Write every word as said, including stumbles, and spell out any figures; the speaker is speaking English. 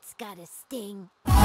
That's gotta sting.